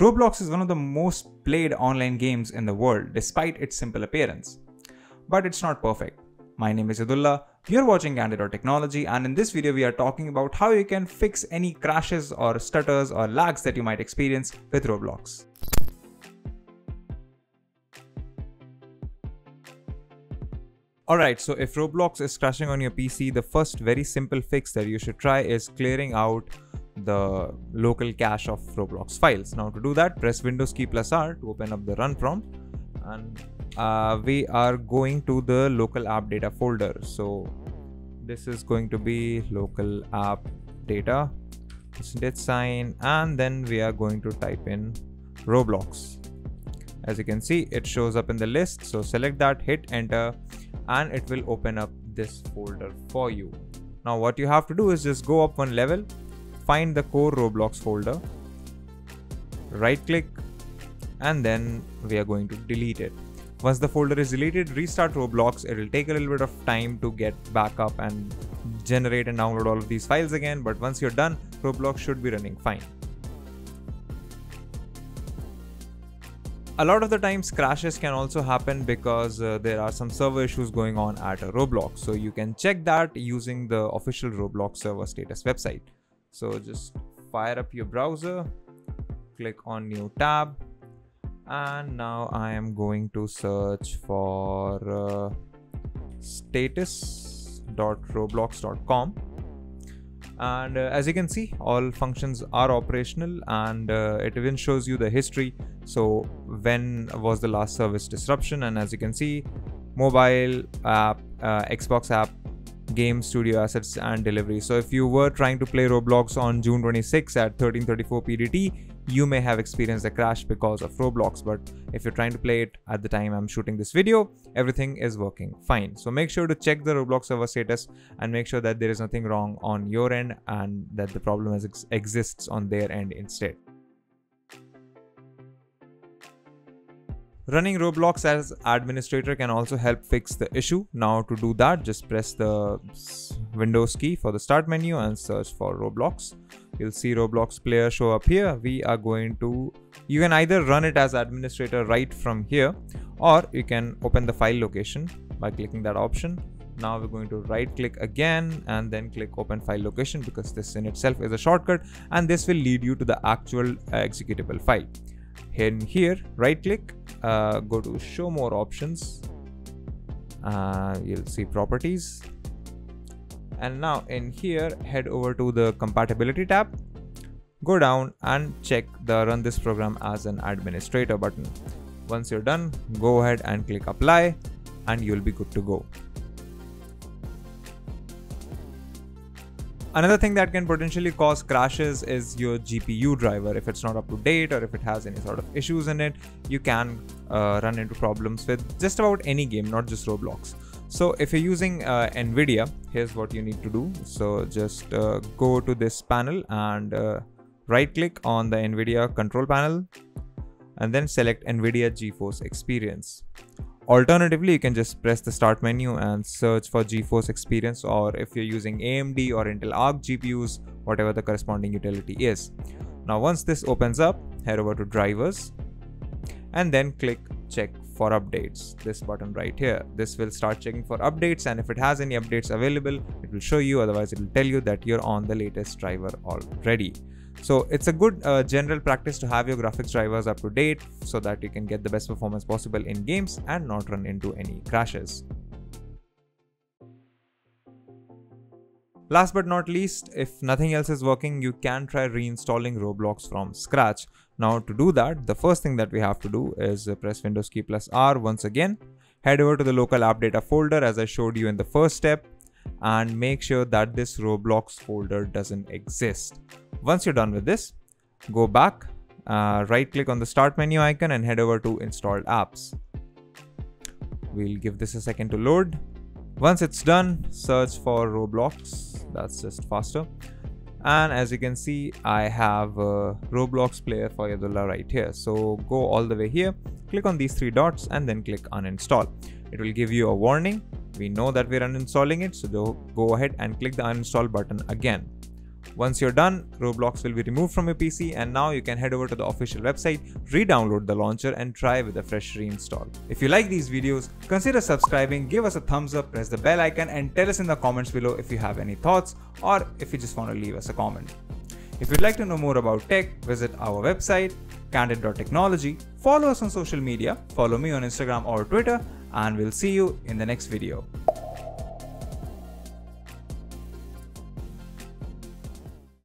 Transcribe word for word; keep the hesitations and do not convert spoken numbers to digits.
Roblox is one of the most played online games in the world despite its simple appearance. But it's not perfect. My name is Abdullah. You're watching Candidate Technology, and in this video we are talking about how you can fix any crashes or stutters or lags that you might experience with Roblox. Alright, so if Roblox is crashing on your P C, the first very simple fix that you should try is clearing out the local cache of Roblox files. Now to do that, press Windows key plus R to open up the run prompt, and uh, we are going to the local app data folder. So this is going to be local app data percentage sign, and then we are going to type in Roblox. As you can see, it shows up in the list, so select that, hit enter, and it will open up this folder for you. Now what you have to do is just go up one level, find the core Roblox folder, right click, and then we are going to delete it. Once the folder is deleted, restart Roblox. It will take a little bit of time to get back up and generate and download all of these files again, but once you're done, Roblox should be running fine. A lot of the times crashes can also happen because uh, there are some server issues going on at Roblox, so you can check that using the official Roblox server status website. So just fire up your browser, click on new tab, and now I am going to search for uh, status dot roblox dot com, and uh, as you can see, all functions are operational, and uh, it even shows you the history. So when was the last service disruption, and as you can see, mobile app, uh, Xbox app, game studio assets, and delivery. So if you were trying to play Roblox on June twenty-sixth at thirteen thirty-four P D T, you may have experienced a crash because of Roblox, but if you're trying to play it at the time I'm shooting this video, everything is working fine. So make sure to check the Roblox server status and make sure that there is nothing wrong on your end and that the problem ex exists on their end instead. Running Roblox as administrator can also help fix the issue. Now to do that, just press the Windows key for the start menu and search for Roblox. You'll see Roblox player show up here. We are going to, you can either run it as administrator right from here, or you can open the file location by clicking that option. Now we're going to right click again and then click open file location, because this in itself is a shortcut and this will lead you to the actual executable file. In here, right click, Uh, go to show more options, uh, you'll see properties, and now in here head over to the compatibility tab, go down and check the run this program as an administrator button. Once you're done, go ahead and click apply and you'll be good to go. Another thing that can potentially cause crashes is your G P U driver. If it's not up to date or if it has any sort of issues in it, you can uh, run into problems with just about any game, not just Roblox. So if you're using uh, Nvidia, here's what you need to do. So just uh, go to this panel and uh, right click on the Nvidia control panel and then select Nvidia GeForce Experience. Alternatively, you can just press the start menu and search for GeForce Experience, or if you're using A M D or Intel Arc G P Us, whatever the corresponding utility is. Now once this opens up, head over to drivers and then click check for updates, this button right here. This will start checking for updates, and if it has any updates available, it will show you, otherwise it will tell you that you're on the latest driver already. So it's a good uh, general practice to have your graphics drivers up to date so that you can get the best performance possible in games and not run into any crashes. Last but not least, if nothing else is working, you can try reinstalling Roblox from scratch. Now to do that, the first thing that we have to do is press Windows key plus R once again, head over to the local app data folder as I showed you in the first step, and make sure that this Roblox folder doesn't exist. Once you're done with this, go back, uh, right click on the start menu icon and head over to installed apps. We'll give this a second to load. Once it's done, search for Roblox, that's just faster. And as you can see, I have a Roblox player for Yodla right here. So go all the way here, click on these three dots and then click uninstall. It will give you a warning. We know that we're uninstalling it, so go ahead and click the uninstall button again. Once you're done, Roblox will be removed from your P C, and now you can head over to the official website, re-download the launcher and try with a fresh reinstall. If you like these videos, consider subscribing, give us a thumbs up, press the bell icon and tell us in the comments below if you have any thoughts or if you just want to leave us a comment. If you'd like to know more about tech, visit our website, candid dot technology, follow us on social media, follow me on Instagram or Twitter, and we'll see you in the next video.